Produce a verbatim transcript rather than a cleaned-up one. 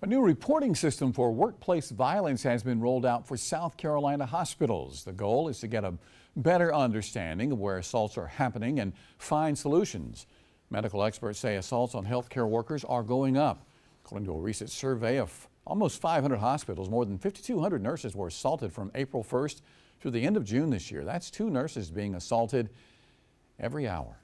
A new reporting system for workplace violence has been rolled out for South Carolina hospitals. The goal is to get a better understanding of where assaults are happening and find solutions. Medical experts say assaults on healthcare workers are going up. According to a recent survey of almost five hundred hospitals, more than fifty-two hundred nurses were assaulted from April first through the end of June this year. That's two nurses being assaulted every hour.